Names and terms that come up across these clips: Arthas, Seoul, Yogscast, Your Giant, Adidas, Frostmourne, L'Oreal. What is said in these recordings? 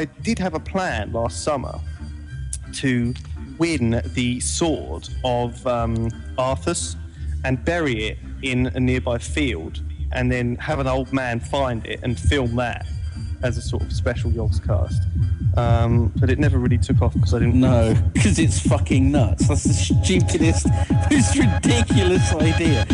I did have a plan last summer to win the sword of Arthas and bury it in a nearby field, and then have an old man find it and film that as a sort of special Yogscast. But it never really took off because I didn't know. No, because it's fucking nuts. That's the stupidest, most ridiculous idea.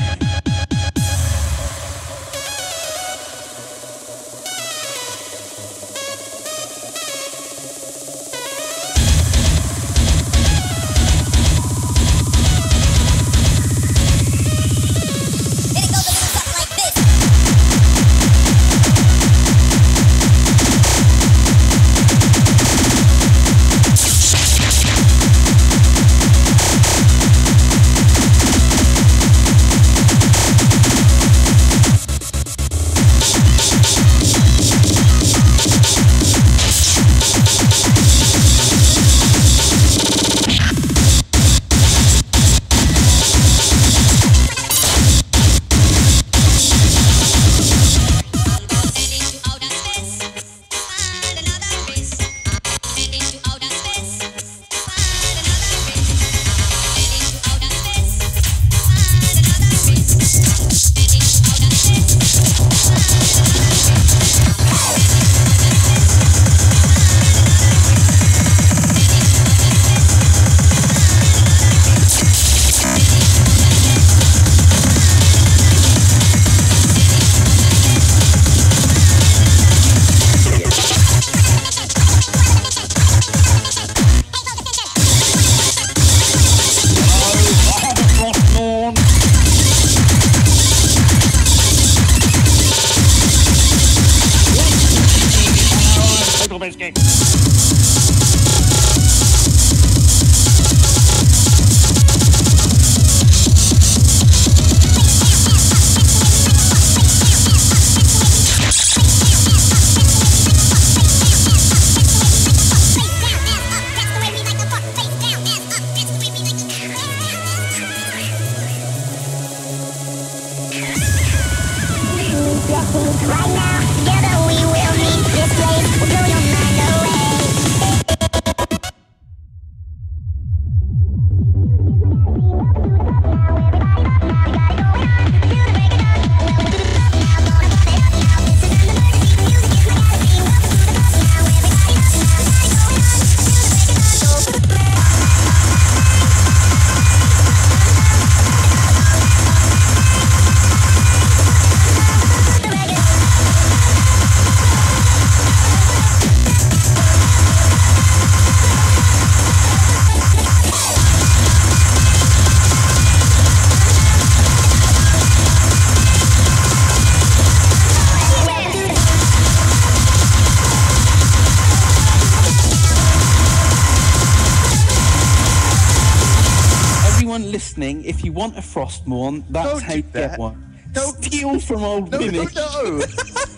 If you want a Frostmourne, that's don't how you get one. Don't steal from old women. No.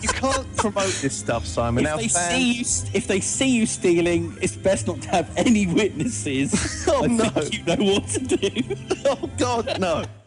You can't promote this stuff, Simon. If they see you stealing, it's best not to have any witnesses. Oh, I think you know what to do. Oh, God, no.